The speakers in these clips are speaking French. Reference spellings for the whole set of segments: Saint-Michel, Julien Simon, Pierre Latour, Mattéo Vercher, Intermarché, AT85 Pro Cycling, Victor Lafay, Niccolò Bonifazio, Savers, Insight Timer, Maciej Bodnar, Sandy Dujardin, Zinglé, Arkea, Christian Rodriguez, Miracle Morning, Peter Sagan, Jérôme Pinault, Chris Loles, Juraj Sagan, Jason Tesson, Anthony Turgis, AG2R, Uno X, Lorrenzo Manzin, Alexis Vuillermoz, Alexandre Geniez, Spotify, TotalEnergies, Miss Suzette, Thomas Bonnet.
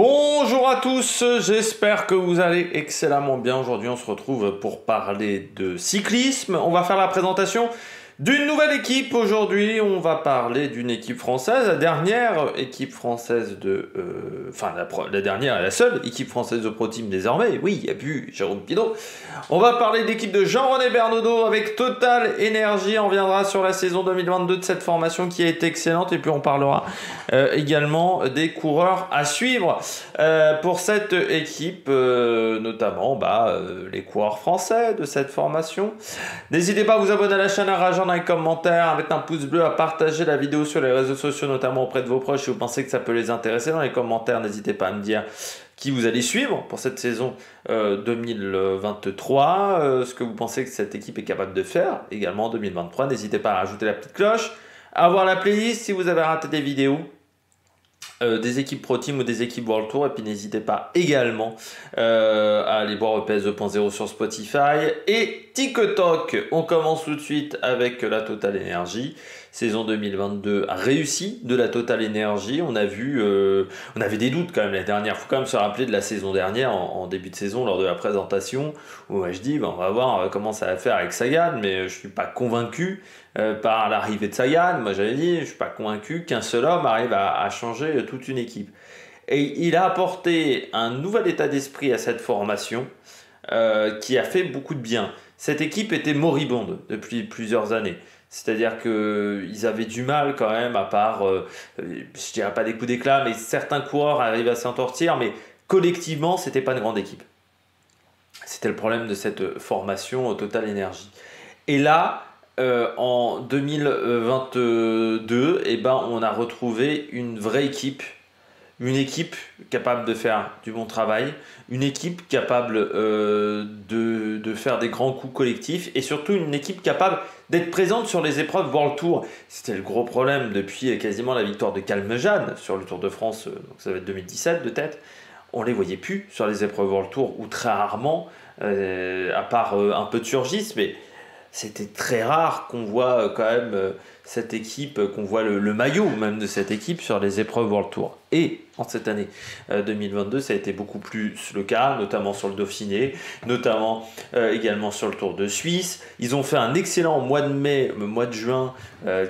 Bonjour à tous, j'espère que vous allez excellemment bien. Aujourd'hui on se retrouve pour parler de cyclisme. On va faire la présentation d'une nouvelle équipe. Aujourd'hui on va parler d'une équipe française, la dernière équipe française de... la dernière et la seule équipe française de Pro Team désormais. Oui, il n'y a plus Jérôme Pinault. On va parler de l'équipe de Jean-René Bernaudeau avec TotalEnergies. On viendra sur la saison 2022 de cette formation qui a été excellente. Et puis on parlera également des coureurs à suivre pour cette équipe, notamment les coureurs français de cette formation. N'hésitez pas à vous abonner à la chaîne, à rejoindre un commentaire, à mettre un pouce bleu, à partager la vidéo sur les réseaux sociaux, notamment auprès de vos proches si vous pensez que ça peut les intéresser. Dans les commentaires, n'hésitez pas à me dire qui vous allez suivre pour cette saison 2023, ce que vous pensez que cette équipe est capable de faire également en 2023. N'hésitez pas à rajouter la petite cloche, à voir la playlist si vous avez raté des vidéos des équipes Pro Team ou des équipes World Tour. Et puis n'hésitez pas également à aller voir EPS 2.0 sur Spotify et TikTok. On commence tout de suite avec la TotalEnergies. Saison 2022 réussie de la TotalEnergies. On a vu, on avait des doutes quand même la dernière. Il faut quand même se rappeler de la saison dernière, en début de saison, lors de la présentation, où je dis, on va voir comment ça va faire avec Sagan, mais je ne suis pas convaincu par l'arrivée de Sagan. Moi, j'avais dit, je ne suis pas convaincu qu'un seul homme arrive à changer toute une équipe. Et il a apporté un nouvel état d'esprit à cette formation qui a fait beaucoup de bien. Cette équipe était moribonde depuis plusieurs années. C'est-à-dire qu'ils avaient du mal quand même, à part, je dirais pas des coups d'éclat, mais certains coureurs arrivent à s'entortir, mais collectivement, c'était pas une grande équipe. C'était le problème de cette formation TotalEnergies. Et là, en 2022, on a retrouvé une vraie équipe. Une équipe capable de faire du bon travail, une équipe capable de faire des grands coups collectifs et surtout une équipe capable d'être présente sur les épreuves World Tour. C'était le gros problème depuis quasiment la victoire de Calmejeanne sur le Tour de France, donc ça va être 2017 de tête. On ne les voyait plus sur les épreuves World Tour ou très rarement, à part un peu de Turgis, mais c'était très rare qu'on voit quand même cette équipe, qu'on voit le maillot même de cette équipe sur les épreuves World Tour. Et en cette année 2022, ça a été beaucoup plus le cas, notamment sur le Dauphiné, notamment également sur le Tour de Suisse. Ils ont fait un excellent mois de mai, mois de juin,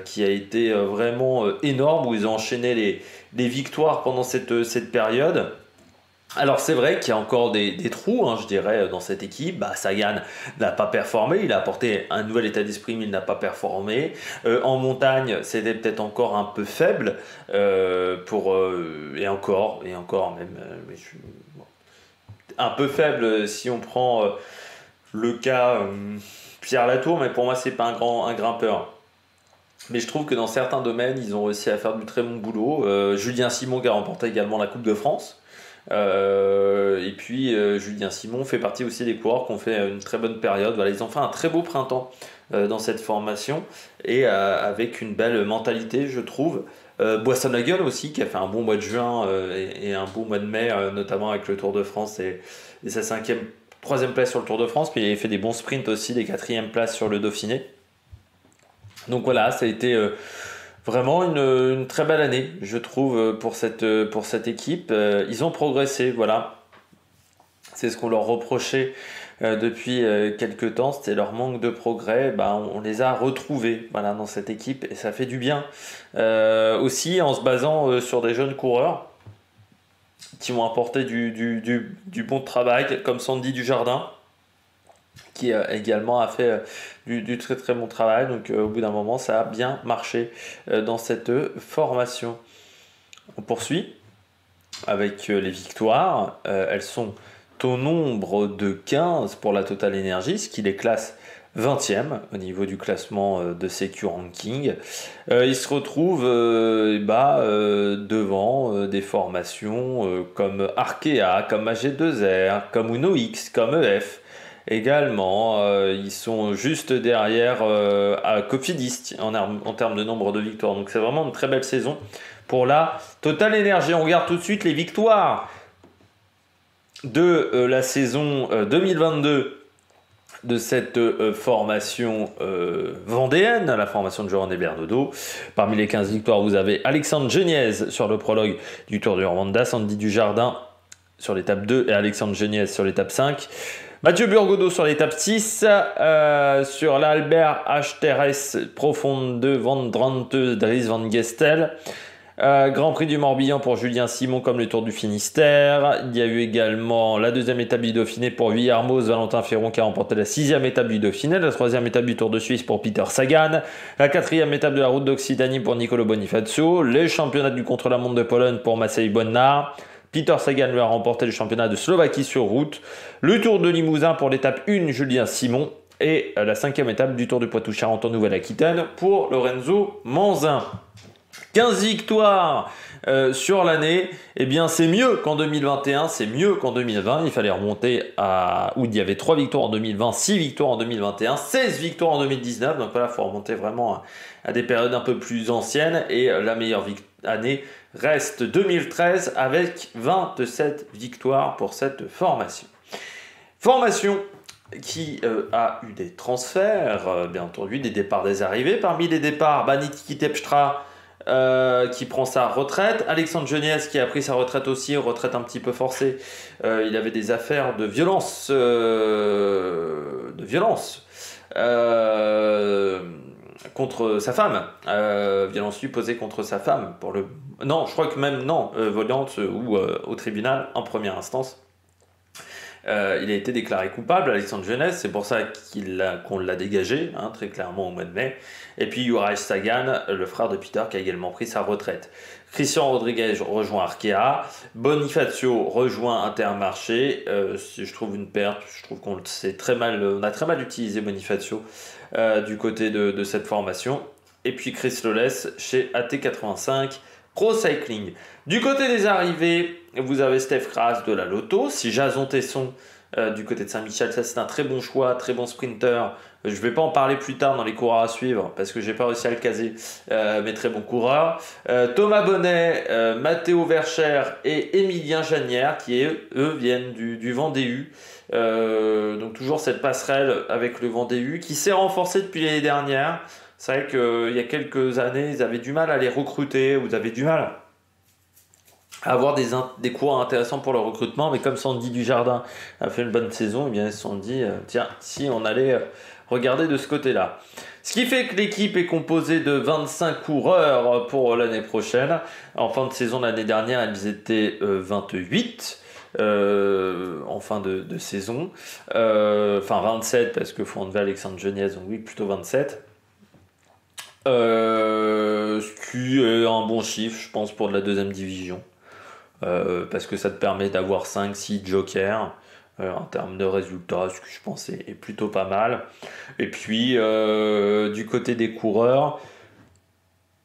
qui a été vraiment énorme, où ils ont enchaîné les victoires pendant cette période. Alors c'est vrai qu'il y a encore des trous, je dirais, dans cette équipe. Sagan n'a pas performé, il a apporté un nouvel état d'esprit, mais il n'a pas performé. En montagne, c'était peut-être encore un peu faible, un peu faible si on prend le cas Pierre Latour, mais pour moi c'est pas un grimpeur. Mais je trouve que dans certains domaines, ils ont réussi à faire du très bon boulot. Julien Simon qui a remporté également la Coupe de France. Et puis Julien Simon fait partie aussi des coureurs qui ont fait une très bonne période. Voilà, ils ont fait un très beau printemps dans cette formation et avec une belle mentalité, je trouve. Boasson Hagen aussi qui a fait un bon mois de juin et un bon mois de mai, notamment avec le Tour de France et sa troisième place sur le Tour de France. Puis il a fait des bons sprints aussi, des quatrièmes places sur le Dauphiné. Donc voilà, ça a été vraiment une très belle année, je trouve, pour cette équipe. Ils ont progressé, voilà. C'est ce qu'on leur reprochait depuis quelques temps, c'était leur manque de progrès. On les a retrouvés, voilà, dans cette équipe et ça fait du bien. Aussi en se basant sur des jeunes coureurs qui ont apporté du bon travail, comme Sandy Dujardin, qui également a fait du très très bon travail. Donc au bout d'un moment, ça a bien marché dans cette formation. On poursuit avec les victoires. Elles sont au nombre de 15 pour la TotalEnergies, ce qui les classe 20e au niveau du classement de CQ Ranking. Ils se retrouvent devant des formations comme Arkea, comme AG2R, comme Uno X, comme EF. Également, ils sont juste derrière à Kofidis en termes de nombre de victoires. Donc c'est vraiment une très belle saison pour la TotalEnergies. On regarde tout de suite les victoires de la saison 2022 de cette formation vendéenne, la formation de Jean-René Bernaudeau. Parmi les 15 victoires, vous avez Alexandre Geniez sur le prologue du Tour du Rwanda, Sandy Dujardin sur l'étape 2 et Alexandre Geniez sur l'étape 5. Mathieu Burgodeau sur l'étape 6, sur l'Albert HTRS Profonde de Vendrante, Dries Van Gestel. Grand Prix du Morbihan pour Julien Simon comme le Tour du Finistère. Il y a eu également la deuxième étape du Dauphiné pour Vuillermoz, Valentin Ferron qui a remporté la sixième étape du Dauphiné, la troisième étape du Tour de Suisse pour Peter Sagan, la quatrième étape de la Route d'Occitanie pour Niccolò Bonifazio, les championnats du contre-la-montre de Pologne pour Maciej Bodnar. Peter Sagan lui a remporté le championnat de Slovaquie sur route, le Tour de Limousin pour l'étape 1 Julien Simon et la cinquième étape du Tour de Poitou-Charentes en Nouvelle-Aquitaine pour Lorrenzo Manzin. 15 victoires sur l'année, eh bien c'est mieux qu'en 2021, c'est mieux qu'en 2020. Il fallait remonter à où il y avait 3 victoires en 2020, 6 victoires en 2021, 16 victoires en 2019. Donc voilà, il faut remonter vraiment à des périodes un peu plus anciennes. Et la meilleure année reste 2013 avec 27 victoires pour cette formation. Formation qui a eu des transferts, bien entendu, des départs, des arrivées. Parmi les départs, Niki Terpstra qui prend sa retraite, Alexandre Geniez qui a pris sa retraite aussi, retraite un petit peu forcée, il avait des affaires de violence contre sa femme, violence supposée contre sa femme pour le... non, je crois que même non, violente ou au tribunal en première instance. Il a été déclaré coupable, Alexandre Geniez, c'est pour ça qu'on l'a dégagé, hein, très clairement au mois de mai. Et puis Juraj Sagan, le frère de Peter, qui a également pris sa retraite. Christian Rodriguez rejoint Arkea, Bonifazio rejoint Intermarché. Je trouve une perte, je trouve qu'on on a très mal utilisé Bonifazio du côté de cette formation. Et puis Chris Loles chez AT85 Pro Cycling. Du côté des arrivées, vous avez Steff Cras de la Lotto. Si Jason Tesson du côté de Saint-Michel, ça c'est un très bon choix, très bon sprinter. Je ne vais pas en parler plus tard dans les coureurs à suivre parce que j'ai pas réussi à le caser, mais très bon coureur. Thomas Bonnet, Mattéo Vercher et Émilien Janière qui eux viennent du Vendée U. Donc toujours cette passerelle avec le Vendée U qui s'est renforcée depuis l'année dernière. C'est vrai qu'il y a quelques années, ils avaient du mal à les recruter, vous avez du mal à avoir des cours intéressants pour le recrutement, mais comme Sandy Dujardin a fait une bonne saison, eh bien, ils se sont dit tiens, si on allait regarder de ce côté-là. Ce qui fait que l'équipe est composée de 25 coureurs pour l'année prochaine. En fin de saison, l'année dernière, ils étaient 28. En fin de saison. Enfin 27 parce que faut enlever Alexandre Geniez, donc oui, plutôt 27. Ce qui est un bon chiffre, je pense, pour de la deuxième division. Parce que ça te permet d'avoir 5-6 jokers en termes de résultats, ce que je pense est plutôt pas mal. Et puis, du côté des coureurs,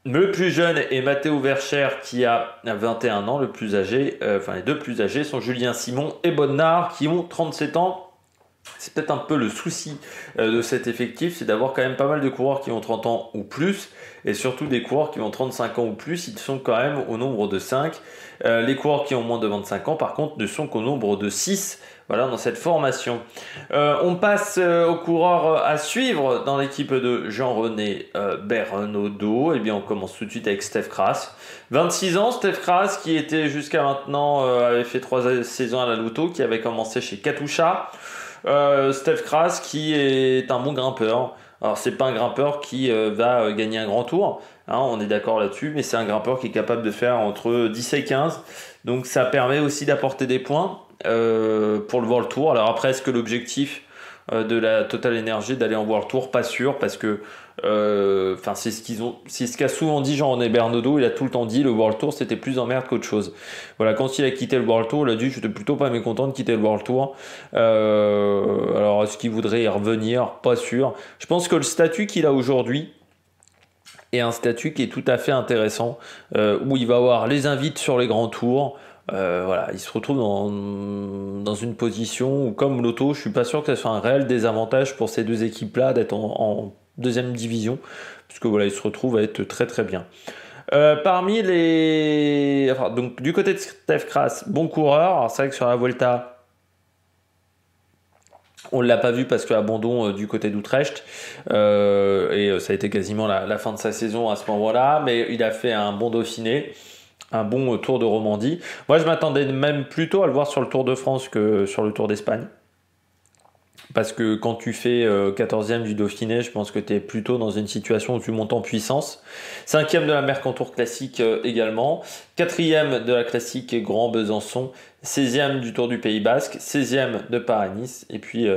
le plus jeune est Mattéo Vercher qui a 21 ans, le plus âgé, enfin les deux plus âgés sont Julien Simon et Bodnar qui ont 37 ans. C'est peut-être un peu le souci de cet effectif, c'est d'avoir quand même pas mal de coureurs qui ont 30 ans ou plus, et surtout des coureurs qui ont 35 ans ou plus, ils sont quand même au nombre de 5. Les coureurs qui ont moins de 25 ans, par contre, ne sont qu'au nombre de 6, voilà, dans cette formation. On passe aux coureurs à suivre dans l'équipe de Jean-René Bernaudeau. Et bien, on commence tout de suite avec Steff Cras. 26 ans, Steff Cras, qui était jusqu'à maintenant, avait fait 3 saisons à la Lotto, qui avait commencé chez Katusha. Steff Cras qui est un bon grimpeur. Alors c'est pas un grimpeur qui va gagner un grand tour, hein, on est d'accord là-dessus, mais c'est un grimpeur qui est capable de faire entre 10 et 15, donc ça permet aussi d'apporter des points pour le World Tour. Alors après, est-ce que l'objectif de la TotalEnergies d'aller en World Tour? Pas sûr, parce que c'est ce qu'a souvent dit Jean-René Bernaudeau, il a tout le temps dit le World Tour c'était plus emmerde qu'autre chose. Voilà, quand il a quitté le World Tour, il a dit j'étais plutôt pas mécontent de quitter le World Tour. Alors est-ce qu'il voudrait y revenir? Pas sûr. Je pense que le statut qu'il a aujourd'hui est un statut qui est tout à fait intéressant, où il va avoir les invites sur les grands tours. Voilà, il se retrouve dans une position où, comme Lotto, je suis pas sûr que ce soit un réel désavantage pour ces deux équipes-là d'être en deuxième division, parce que voilà, il se retrouve à être très très bien. Donc du côté de Steff Cras, bon coureur. C'est vrai que sur la Vuelta, On ne l'a pas vu parce que abandon du côté d'Utrecht, et ça a été quasiment la fin de sa saison à ce moment-là, mais il a fait un bon Dauphiné, un bon Tour de Romandie. Moi, je m'attendais même plutôt à le voir sur le Tour de France que sur le Tour d'Espagne. Parce que quand tu fais 14e du Dauphiné, je pense que tu es plutôt dans une situation où tu montes en puissance. 5e de la Mercantour Classique également. 4e de la Classique Grand Besançon. 16e du Tour du Pays Basque. 16e de Paris-Nice. Et puis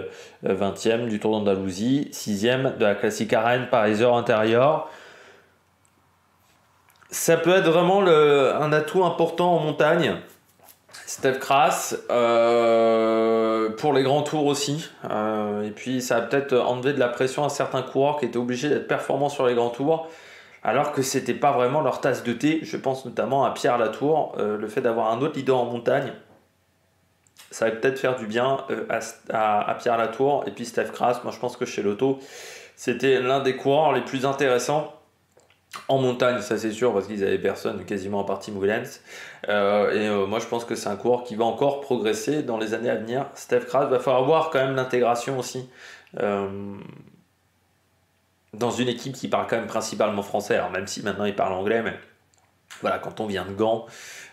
20e du Tour d'Andalousie. 6e de la Classique à Rennes, Paris-Heures intérieures. Ça peut être vraiment un atout important en montagne. Steff Cras, pour les grands tours aussi, et puis ça a peut-être enlevé de la pression à certains coureurs qui étaient obligés d'être performants sur les grands tours alors que c'était pas vraiment leur tasse de thé. Je pense notamment à Pierre Latour. Le fait d'avoir un autre leader en montagne, ça va peut-être faire du bien à Pierre Latour. Et puis Steff Cras, moi je pense que chez Lotto c'était l'un des coureurs les plus intéressants en montagne, ça c'est sûr, parce qu'ils n'avaient personne quasiment en partie Moulens. Moi je pense que c'est un coureur qui va encore progresser dans les années à venir. Steff Cras, va falloir voir quand même l'intégration aussi dans une équipe qui parle quand même principalement français. Alors même si maintenant il parle anglais, mais voilà, quand on vient de Gand,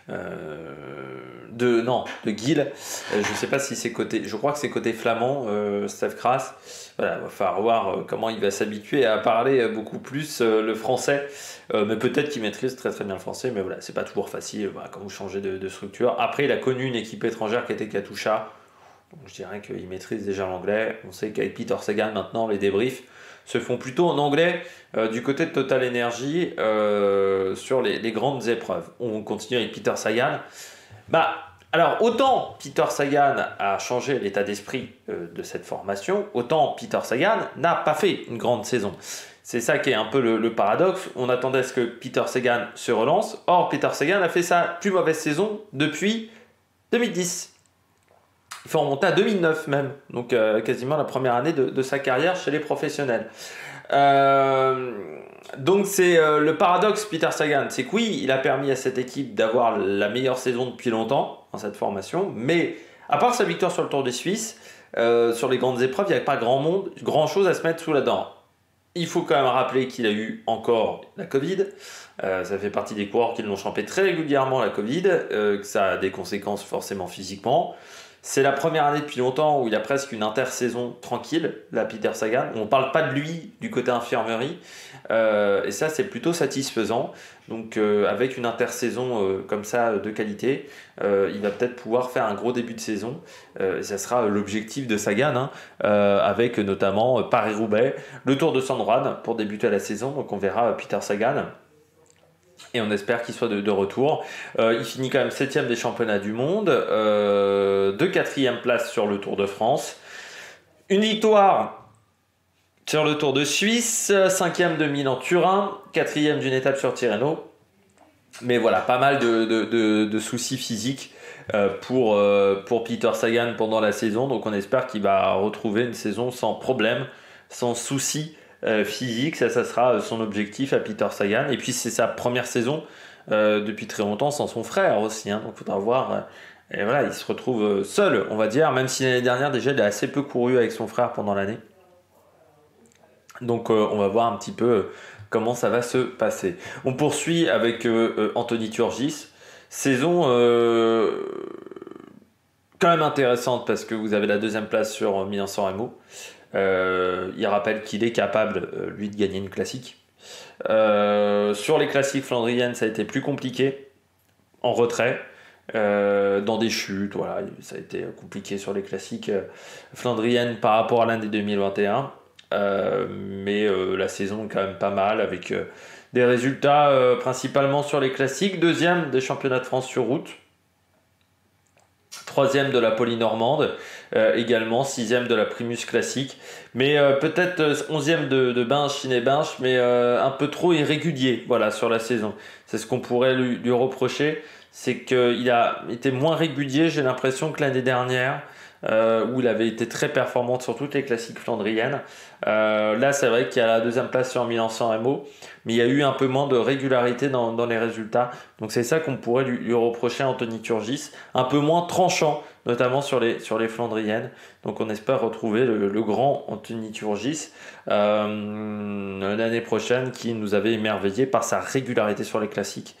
de Guil, je sais pas si c'est côté, je crois que c'est côté flamand, Steff Cras. Voilà, va falloir voir comment il va s'habituer à parler beaucoup plus le français, mais peut-être qu'il maîtrise très très bien le français, mais voilà, c'est pas toujours facile quand vous changez de structure. Après, il a connu une équipe étrangère qui était Katusha, donc je dirais qu'il maîtrise déjà l'anglais. On sait qu'avec Peter Sagan maintenant, les débriefs se font plutôt en anglais du côté de TotalEnergies sur les grandes épreuves. On continue avec Peter Sagan. Alors, autant Peter Sagan a changé l'état d'esprit de cette formation, autant Peter Sagan n'a pas fait une grande saison. C'est ça qui est un peu le paradoxe. On attendait à ce que Peter Sagan se relance. Or, Peter Sagan a fait sa plus mauvaise saison depuis 2010. Il faut remonter à 2009 même, donc quasiment la première année de sa carrière chez les professionnels. Donc c'est le paradoxe Peter Sagan, c'est que oui, il a permis à cette équipe d'avoir la meilleure saison depuis longtemps dans cette formation, mais à part sa victoire sur le Tour des Suisses, sur les grandes épreuves, il n'y a pas grand chose à se mettre sous la dent. Il faut quand même rappeler qu'il a eu encore la Covid. Ça fait partie des coureurs qui l'ont chopé très régulièrement, la Covid, que ça a des conséquences forcément physiquement. C'est la première année depuis longtemps où il a presque une intersaison tranquille, là, Peter Sagan. On ne parle pas de lui du côté infirmerie. Et ça, c'est plutôt satisfaisant. Donc, avec une intersaison comme ça de qualité, il va peut-être pouvoir faire un gros début de saison. Et ça sera l'objectif de Sagan, avec notamment Paris-Roubaix, le Tour de San Juan pour débuter la saison. Donc, on verra Peter Sagan. Et on espère qu'il soit de retour. Il finit quand même 7e des championnats du monde. De 4e place sur le Tour de France. Une victoire sur le Tour de Suisse. 5e de Milan-Turin. 4e d'une étape sur Tirreno. Mais voilà, pas mal de soucis physiques pour Peter Sagan pendant la saison. Donc on espère qu'il va retrouver une saison sans problème, sans soucis physique. Ça sera son objectif à Peter Sagan. Et puis c'est sa première saison depuis très longtemps sans son frère aussi, hein. Donc il faudra voir. Et voilà, il se retrouve seul, on va dire, même si l'année dernière déjà il a assez peu couru avec son frère pendant l'année. Donc on va voir un petit peu comment ça va se passer. On poursuit avec Anthony Turgis. Saison quand même intéressante, parce que vous avez la 2e place sur Milan-San Remo. Il rappelle qu'il est capable, lui, de gagner une classique. Sur les classiques flandriennes, ça a été plus compliqué, en retrait, dans des chutes. Voilà, ça a été compliqué sur les classiques flandriennes par rapport à l'année 2021. Mais la saison est quand même pas mal, avec des résultats principalement sur les classiques. 2e des championnats de France sur route. 3e de la Poly-Normande, également 6e de la Primus Classique, mais peut-être 11e de Binche, mais un peu trop irrégulier, voilà, sur la saison. C'est ce qu'on pourrait lui reprocher, c'est qu'il a été moins régulier, j'ai l'impression, que l'année dernière, où il avait été très performant sur toutes les classiques flandriennes. Là, c'est vrai qu'il y a la deuxième place sur Milan-San Remo, mais il y a eu un peu moins de régularité dans les résultats. Donc c'est ça qu'on pourrait lui reprocher à Anthony Turgis, un peu moins tranchant, notamment sur les flandriennes. Donc on espère retrouver le grand Anthony Turgis l'année prochaine, qui nous avait émerveillé par sa régularité sur les classiques.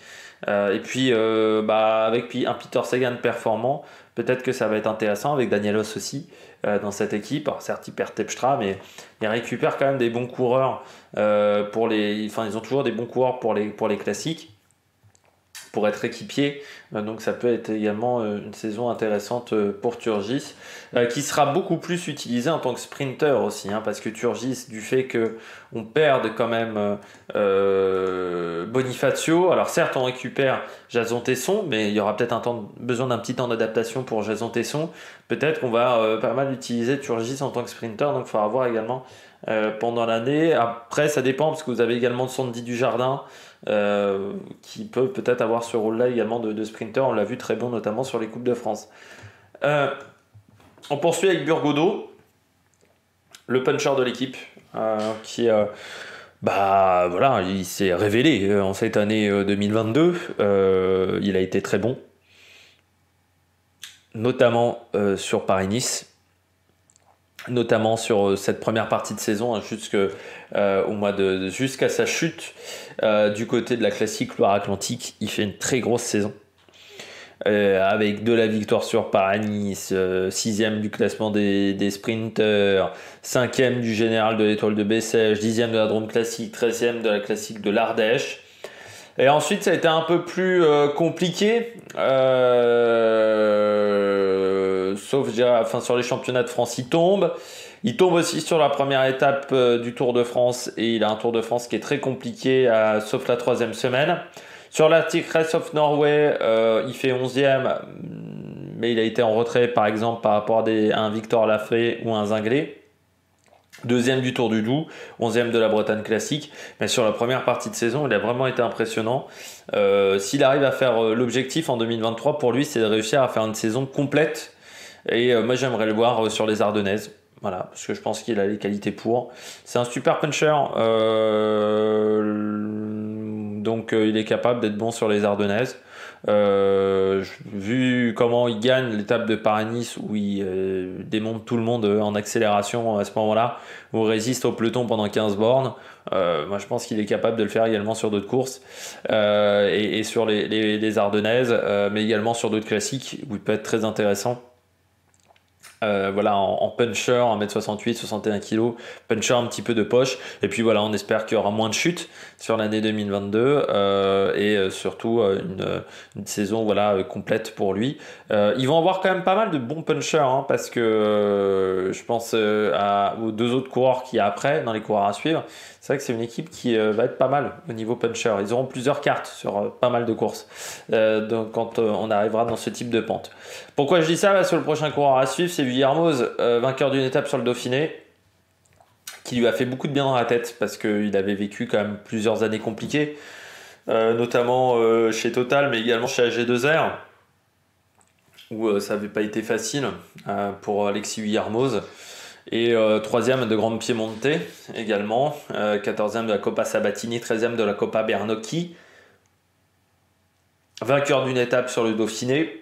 Et puis avec un Peter Sagan performant, peut-être que ça va être intéressant avec Daniel Oss aussi dans cette équipe. Alors, certes, il perd Terpstra, mais il récupère quand même des bons coureurs ils ont toujours des bons coureurs pour les classiques, pour être équipier, donc ça peut être également une saison intéressante pour Turgis, qui sera beaucoup plus utilisé en tant que sprinter aussi, parce que Turgis, du fait qu'on perde quand même Bonifazio, alors certes on récupère Jason Tesson, mais il y aura peut-être besoin d'un petit temps d'adaptation pour Jason Tesson, peut-être qu'on va pas mal utiliser Turgis en tant que sprinter, donc il faudra voir également pendant l'année. Après, ça dépend, parce que vous avez également Sandy Dujardin qui peut peut-être avoir ce rôle là également de sprinter. On l'a vu très bon notamment sur les Coupes de France. On poursuit avec Burgodeau, le puncher de l'équipe, qui il s'est révélé en cette année 2022. Il a été très bon, notamment sur Paris-Nice, notamment sur cette première partie de saison, jusqu'à sa chute du côté de la classique Loire-Atlantique. Il fait une très grosse saison, avec de la victoire sur Paris-Nice, 6e du classement des sprinters, 5e du général de l'Étoile de Bessèges, 10e de la Drôme Classique, 13e de la classique de l'Ardèche. Et ensuite, ça a été un peu plus compliqué, sur les championnats de France, il tombe aussi sur la première étape du Tour de France, et il a un Tour de France qui est très compliqué, sauf la 3e semaine. Sur l'Arctic Race of Norway, il fait 11e, mais il a été en retrait par exemple par rapport à un Victor Lafay ou un Zinglé. 2e du Tour du Doubs, 11e de la Bretagne classique, mais sur la première partie de saison, il a vraiment été impressionnant. S'il arrive à faire l'objectif en 2023, pour lui, c'est de réussir à faire une saison complète. Et moi, j'aimerais le voir sur les Ardennaises. Voilà, parce que je pense qu'il a les qualités pour. C'est un super puncher. Donc, il est capable d'être bon sur les Ardennaises. Vu comment il gagne l'étape de Paris-Nice, où il démonte tout le monde en accélération à ce moment-là, où il résiste au peloton pendant 15 bornes, moi je pense qu'il est capable de le faire également sur d'autres courses, et sur les Ardennaises, mais également sur d'autres classiques où il peut être très intéressant. En puncher, 1m68, 61 kg, puncher un petit peu de poche. Et puis on espère qu'il y aura moins de chutes sur l'année 2022, et surtout une saison complète pour lui. Ils vont avoir quand même pas mal de bons punchers, parce que je pense aux deux autres coureurs qu'il y a après, dans les coureurs à suivre. C'est vrai que c'est une équipe qui va être pas mal au niveau puncher. Ils auront plusieurs cartes sur pas mal de courses, donc quand on arrivera dans ce type de pente. Pourquoi je dis ça? Sur le prochain coureur à suivre, c'est Vuillermoz, vainqueur d'une étape sur le Dauphiné, qui lui a fait beaucoup de bien dans la tête, parce qu'il avait vécu quand même plusieurs années compliquées, notamment chez Total, mais également chez AG2R, où ça n'avait pas été facile pour Alexis Vuillermoz. Et 3e de Grande Piemonte également, 14e de la Coppa Sabatini, 13e de la Coppa Bernocchi, vainqueur d'une étape sur le Dauphiné,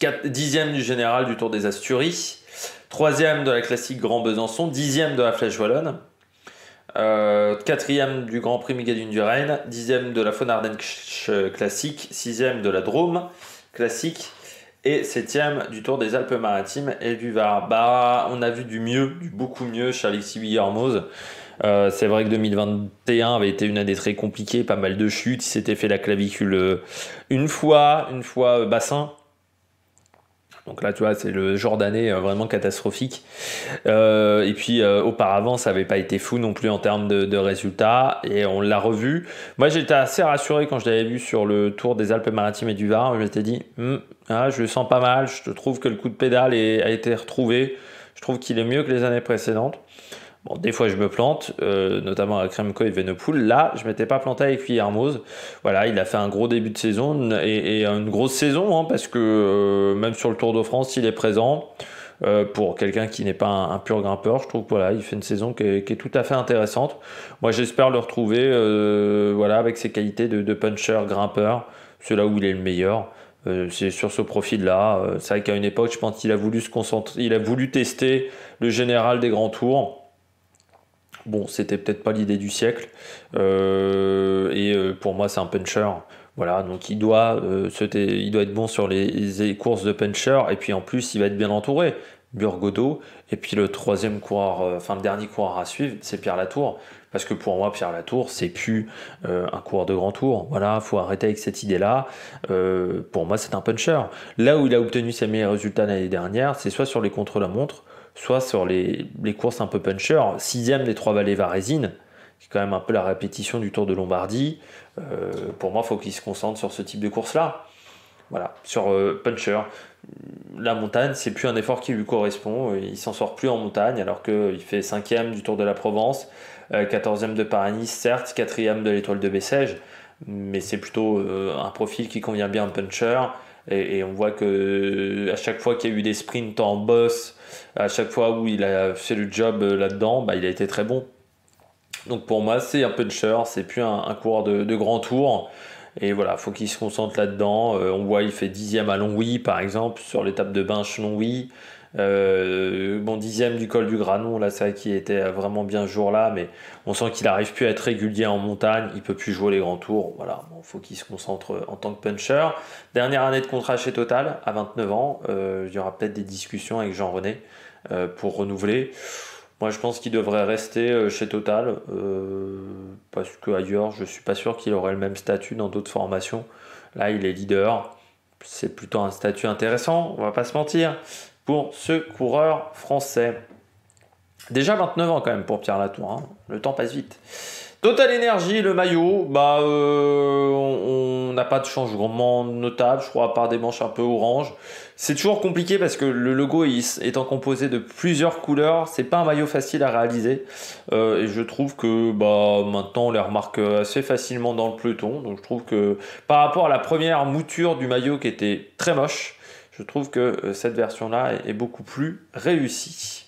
10e du général du Tour des Asturies, 3e de la classique Grand Besançon, 10e de la Flèche Wallonne, 4e du Grand Prix Migadoune du Rhin, 10e de la Fonarden classique, 6e de la Drôme classique, et 7e du Tour des Alpes-Maritimes et du Var. On a vu du mieux, du beaucoup mieux chez Alexis Vuillermoz. C'est vrai que 2021 avait été une année très compliquée, pas mal de chutes. Il s'était fait la clavicule une fois bassin. Donc là, tu vois, c'est le genre d'année vraiment catastrophique. Et puis, auparavant, ça n'avait pas été fou non plus en termes de résultats. Et on l'a revu. Moi, j'étais assez rassuré quand je l'avais vu sur le Tour des Alpes-Maritimes et du Var. Je m'étais dit, je le sens pas mal. Je trouve que le coup de pédale a été retrouvé. Je trouve qu'il est mieux que les années précédentes. Bon, des fois je me plante, notamment à Kremko et Venepool. Là, je ne m'étais pas planté avec Vuillermoz. Voilà, il a fait un gros début de saison et une grosse saison, hein, parce que même sur le Tour de France, il est présent. Pour quelqu'un qui n'est pas un pur grimpeur, je trouve que voilà, il fait une saison qui est tout à fait intéressante. Moi, j'espère le retrouver voilà, avec ses qualités de puncher, grimpeur. C'est là où il est le meilleur. C'est sur ce profil-là. C'est vrai qu'à une époque, je pense qu'il a voulu se concentrer, il a voulu tester le général des grands tours. Bon, c'était peut-être pas l'idée du siècle. Et pour moi, c'est un puncher. Voilà, donc il doit être bon sur les courses de puncher, et puis en plus il va être bien entouré. Burgodeau, et puis le troisième coureur, enfin le dernier coureur à suivre, c'est Pierre Latour, parce que pour moi Pierre Latour c'est plus un coureur de grand tour. Voilà, faut arrêter avec cette idée là. Pour moi c'est un puncher. Là où il a obtenu ses meilleurs résultats l'année dernière, c'est soit sur les contre-la-montre, soit sur les courses un peu puncher. 6e des Trois Vallées Varésines, qui est quand même un peu la répétition du Tour de Lombardie. Pour moi, il faut qu'il se concentre sur ce type de course-là. Voilà, sur puncher. La montagne, c'est plus un effort qui lui correspond. Il s'en sort plus en montagne, alors qu'il fait 5e du Tour de la Provence, 14e de Paris-Nice, certes, 4e de l'Étoile de Bessèges, mais c'est plutôt un profil qui convient bien de puncher. Et on voit que à chaque fois qu'il y a eu des sprints en boss, à chaque fois où il a fait le job là-dedans, bah, il a été très bon. Donc pour moi c'est un puncher, c'est plus un coureur de grand tour, et voilà, faut qu'il se concentre là-dedans. On voit il fait 10e à Longwy par exemple, sur l'étape de Binche-Longwy, bon 10e du col du Granon, là c'est vrai qu'il était vraiment bien ce jour-là, mais on sent qu'il n'arrive plus à être régulier en montagne, il ne peut plus jouer les grands tours. Voilà, bon, faut qu'il se concentre en tant que puncher. Dernière année de contrat chez Total, à 29 ans, il y aura peut-être des discussions avec Jean-René pour renouveler. Moi, je pense qu'il devrait rester chez Total, parce qu'ailleurs, je ne suis pas sûr qu'il aurait le même statut dans d'autres formations. Là, il est leader. C'est plutôt un statut intéressant, on ne va pas se mentir, pour ce coureur français. Déjà 29 ans quand même pour Pierre Latour, hein. Le temps passe vite. TotalEnergies, le maillot, bah, on n'a pas de changement notable, je crois, à part des manches un peu orange. C'est toujours compliqué parce que le logo étant composé de plusieurs couleurs, c'est pas un maillot facile à réaliser. Et je trouve que bah, maintenant on les remarque assez facilement dans le peloton. Donc je trouve que par rapport à la première mouture du maillot qui était très moche, je trouve que cette version-là est beaucoup plus réussie.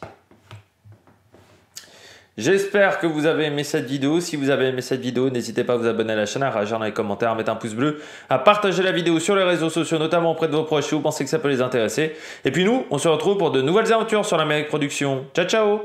J'espère que vous avez aimé cette vidéo. Si vous avez aimé cette vidéo, n'hésitez pas à vous abonner à la chaîne, à réagir dans les commentaires, à mettre un pouce bleu, à partager la vidéo sur les réseaux sociaux, notamment auprès de vos proches si vous pensez que ça peut les intéresser. Et puis nous, on se retrouve pour de nouvelles aventures sur la Méric Production. Ciao, ciao!